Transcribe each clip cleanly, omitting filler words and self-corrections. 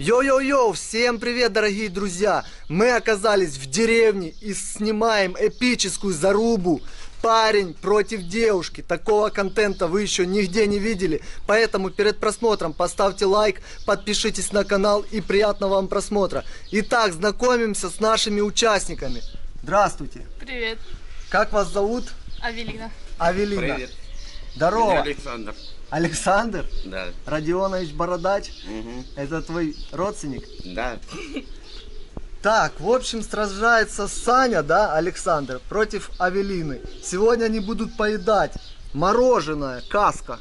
Йо-йо-йо, всем привет, дорогие друзья! Мы оказались в деревне и снимаем эпическую зарубу «Парень против девушки». Такого контента вы еще нигде не видели, поэтому перед просмотром поставьте лайк, подпишитесь на канал и приятного вам просмотра. Итак, знакомимся с нашими участниками. Здравствуйте! Привет! Как вас зовут? Авелина. Авелина. Привет. Здорово. Меня Александр. Александр? Да. Родионович Бородач? Угу. Это твой родственник? Да. Так, в общем, сражается Саня, да, Александр, против Авелины. Сегодня они будут поедать мороженое, каска.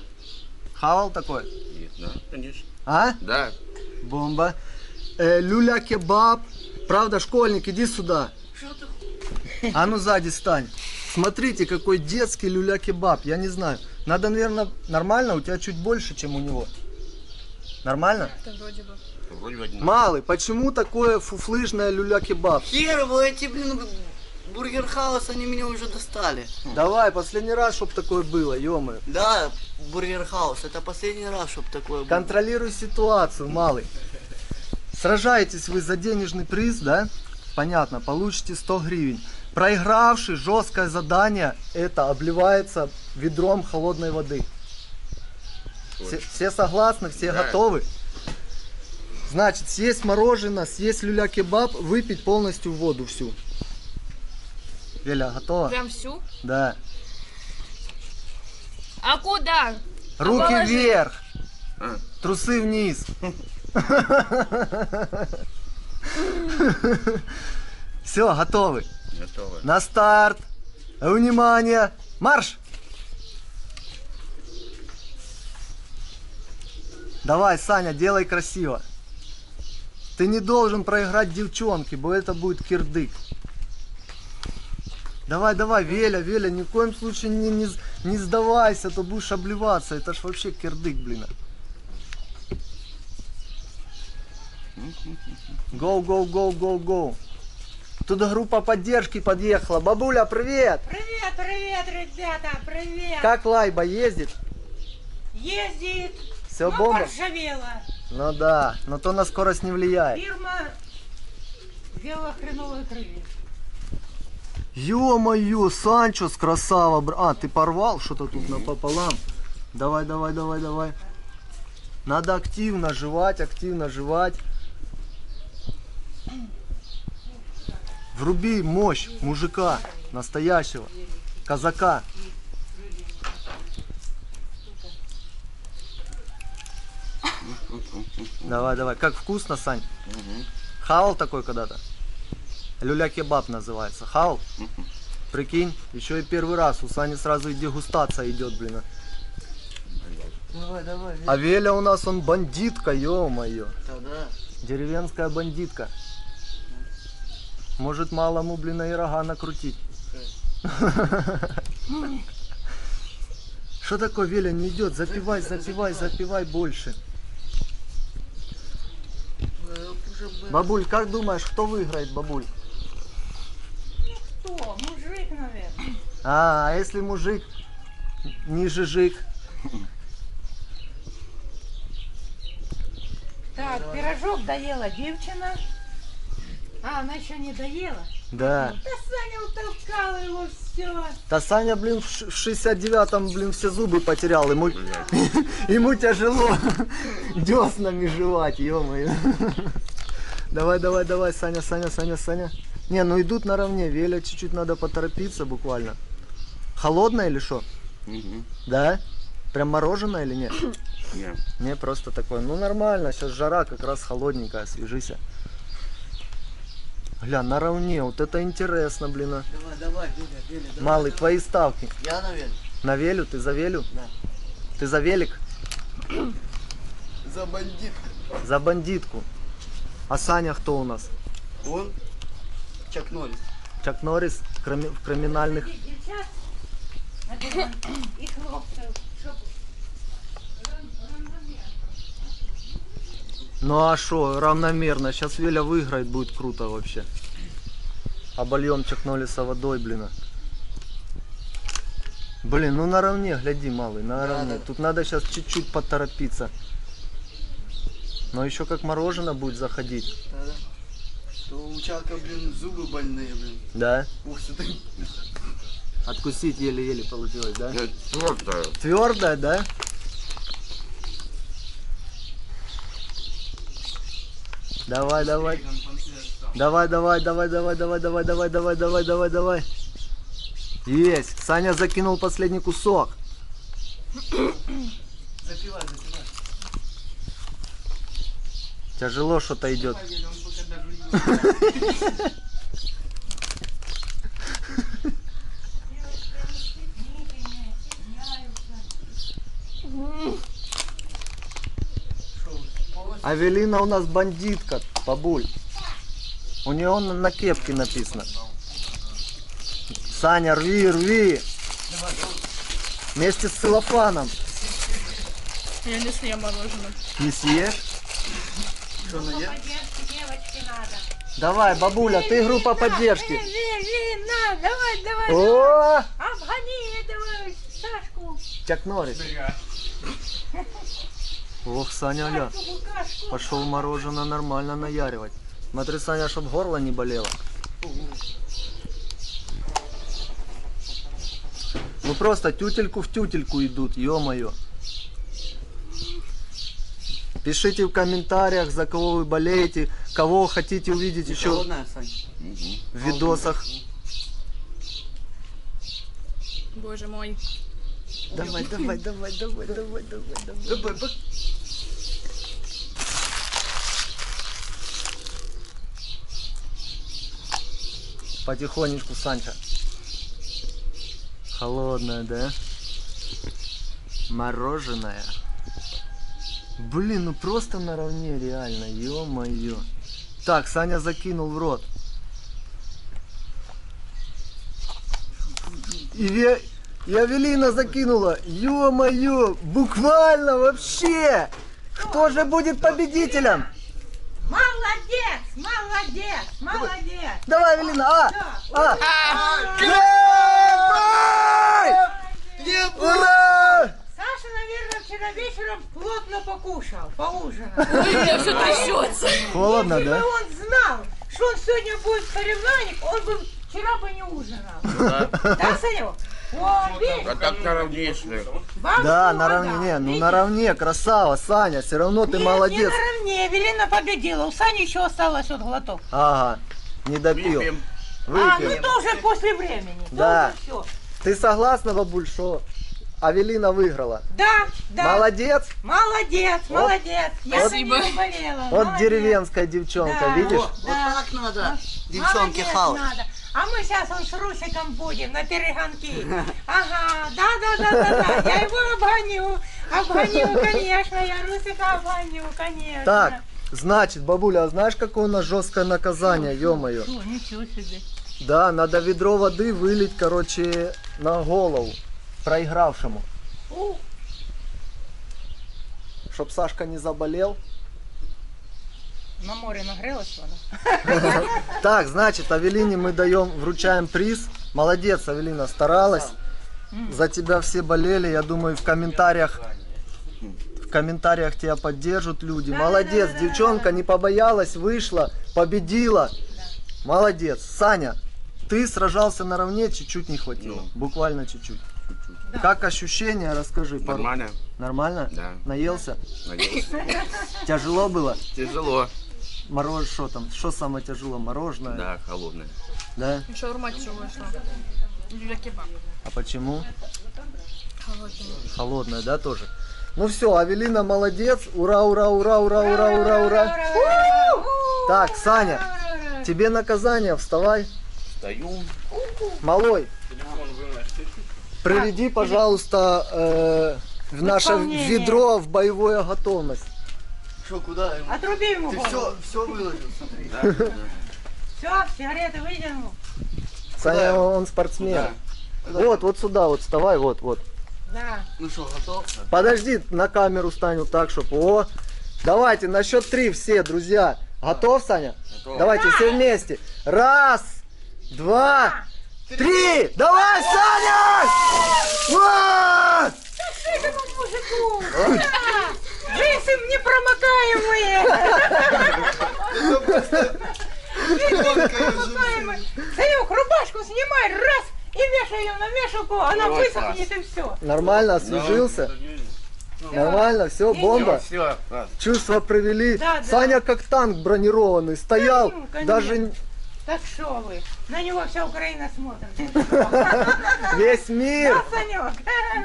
Хавал такой? Нет, да, конечно. А? Да. Бомба. Люля-кебаб. Правда, школьник, иди сюда. Что ты? А ну сзади стань. Смотрите, какой детский люля-кебаб, я не знаю. Надо, наверное, нормально, у тебя чуть больше, чем у него. Нормально? Да, вроде бы. Вроде бы одинаково. Малый, почему такое фуфлыжное люля-кебаб? Хер вы эти, блин, бургер-хаус, они меня уже достали. Давай, последний раз, чтобы такое было, ё-моё. Да, бургер-хаус, это последний раз, чтобы такое было. Контролируй ситуацию, малый. Сражаетесь вы за денежный приз, да? Понятно, получите 100 гривен. Проигравший жесткое задание, это обливается ведром холодной воды. Все согласны, все да. Готовы? Значит, съесть мороженое, съесть люля-кебаб, выпить полностью воду всю. Веля, готова? Прям всю? Да. А куда? Руки положи. Вверх, трусы вниз. Все, готовы? Готовы. На старт! Внимание! Марш! Давай, Саня, делай красиво. Ты не должен проиграть девчонке, бо это будет кирдык. Давай, давай, Веля, Веля, ни в коем случае не сдавайся, а то будешь обливаться. Это ж вообще кирдык, блин. Гоу, гоу, гоу, гоу, гоу. Туда группа поддержки подъехала. Бабуля, привет! Привет, привет, ребята, привет! Как лайба, ездит? Ездит! Все бомба? Поржавела. Ну да, но то на скорость не влияет. Фирма делала хреновые крылья. Ё-моё, Санчос, красава, брат. А, ты порвал что-то тут напополам. Давай, давай, давай, давай. Надо активно жевать, Вруби мощь мужика, настоящего, казака. Давай, давай. Как вкусно, Сань. Угу. Хавал такой когда-то. Люля-кебаб называется. Хавал? Угу. Прикинь, еще и первый раз. У Сани сразу и дегустация идет, блин. Давай, давай. А Веля у нас, он бандитка, ё-моё. Да. Деревенская бандитка. Может малому, блин, и рога накрутить. Что такое, Веля, не идет? Запивай, запивай, запивай больше. Бабуль, как думаешь, кто выиграет, бабуль? Никто, мужик, наверное. А если мужик, не жижик? Так, пирожок доела девчина. А, она еще не доела? Да. Та Саня утолкала его, все. Та Саня, блин, в 69-м, блин, все зубы потерял. Ему тяжело деснами жевать, ё-моё. Давай, давай, давай, Саня, Саня, Саня, Саня. Не, ну идут наравне, Веля, чуть-чуть надо поторопиться буквально. Холодное или что? Да? Прям мороженое или нет? Нет. Не, просто такое, ну нормально, сейчас жара, как раз холодненькая, освежись. Гля, наравне, вот это интересно, блин. Давай, давай, Веля, Веля. Давай, малый, давай. Твои ставки. Я на Велю. На Велю? Ты за Велю? Да. Ты за велик? За бандитку. За бандитку. А Саня кто у нас? Он Чак Норрис. Чак Норрис в криминальных... Ну а что, равномерно. Сейчас Веля выиграет, будет круто вообще. Обольем Чак Норриса водой, блин. Блин, ну наравне, гляди, малый, наравне. Да, да. Тут надо сейчас чуть-чуть поторопиться. Но еще как мороженое будет заходить. Да. То у Чака, блин, зубы больные, блин. Да? Ух ты. Откусить еле-еле получилось, да? Твердая. Твердая, да? Давай, давай. Давай, давай, давай, давай, давай, давай, давай, давай, давай, давай, давай. Есть. Саня закинул последний кусок. Запивай, запивай. Тяжело что-то идет. Авелина у нас бандитка, бабуль. У нее на кепке написано. Саня, рви, рви. Вместе с целлофаном. Я не съем мороженое. Не съешь? Что, ну ешь? Давай, бабуля, ты группа поддержки. Авелина, давай, давай. О! Обгони этого Сашку. Чак Норрис. Ох, Саня, ля, пошел мороженое нормально наяривать. Смотри, Саня, чтоб горло не болело. Ну просто тютельку в тютельку идут, ё-моё. Пишите в комментариях, за кого вы болеете, кого хотите увидеть ты еще холодная, в видосах. Боже мой. Давай, давай, давай, давай, давай, давай, давай, давай. Потихонечку, Санча. Холодное, да? Мороженое. Блин, ну просто наравне реально, ё-моё. Так, Саня закинул в рот. И Авелина закинула. Ё-моё, буквально вообще. Кто же будет победителем? Молодец, молодец, молодец. Давай, Авелина, Ура! Саша, наверное, вчера вечером плотно покушал, поужинал. Блин, все трясется. Холодно, да? Если бы он знал, что он сегодня будет соревнований, он бы вчера бы не ужинал. Да, Саня? А так наравне, да, наравне, ну наравне, красава, Саня, все равно ты молодец. Нет, наравне, Авелина победила, у Сани еще осталось вот глоток. Ага, не допил. Выпьем. Ну то уже после времени, да. Все. Ты согласна, бабуль, что Авелина выиграла? Да, да. Молодец? Молодец, вот, молодец, я за нее болела. Вот молодец. Деревенская девчонка, да, видишь? Вот, да. Вот так надо, девчонки хавать. А мы сейчас он с Русиком будем на перегонки. Ага, да-да-да-да-да, я его обгоню, конечно, я Русика обгоню, конечно. Так, значит, бабуля, а знаешь, какое у нас жесткое наказание, ё-моё? Ничего себе. Да, надо ведро воды вылить, короче, на голову проигравшему. Чтоб Сашка не заболел. На море нагрелась вода. Так, значит, Авелине мы даем, вручаем приз. Молодец, Авелина, старалась. За тебя все болели. Я думаю, в комментариях тебя поддержат люди. Молодец, девчонка не побоялась, вышла, победила. Молодец. Саня, ты сражался наравне, чуть-чуть не хватило. Буквально чуть-чуть. Да. Как ощущения, расскажи. Нормально. Пару. Нормально? Да. Наелся? Наелся. Тяжело было? Тяжело. Мороженое, что там? Что самое тяжелое? Мороженое? Да, холодное. Да? Шаурма тяжелая шла. Люля-кебаб. А почему? Холодное. Холодное, да, тоже? Ну все, Авелина молодец. Ура, ура, ура, ура, ура, ура, ура. Так, Саня, тебе наказание, вставай. Встаю. Малой. Приведи, пожалуйста, в наше ведро в боевую готовность. Что, куда? Отруби ему. Ты все выложил, смотри. Да, да. Все, сигареты выдернул. Саня, он спортсмен. Куда? Вот, вот сюда, вот вставай, вот, вот. Да. Ну что, готов? Подожди, на камеру встань вот так, чтобы... О, давайте, на счет 3 все, друзья. Готов, Саня? Готов. Давайте все вместе. 1, 2, 3! Давай, Саня! Ура! Ты что, это по мужику? рельсы непромокаемые. Сынок, рубашку снимай, раз, и вешай ее на вешалку, она высохнет и все. Нормально освежился? Нормально, все, бомба. Чувства провели. Саня как танк бронированный, стоял, даже... Так шо вы, на него вся Украина смотрит. Весь мир. Да, Санек?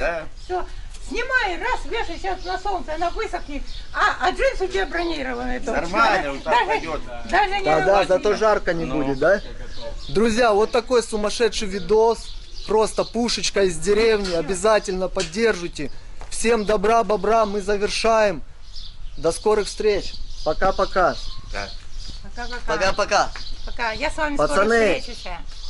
Да. Все, снимай, раз, вешай сейчас на солнце, она высохнет. А джинс у тебя бронированный тоже. Нормально, он так пойдет. Да, зато жарко не будет, да? Друзья, вот такой сумасшедший видос. Просто пушечка из деревни, обязательно поддержите. Всем добра, бобра, мы завершаем. До скорых встреч. Пока-пока. Пока-пока. Я с вами скоро встречусь.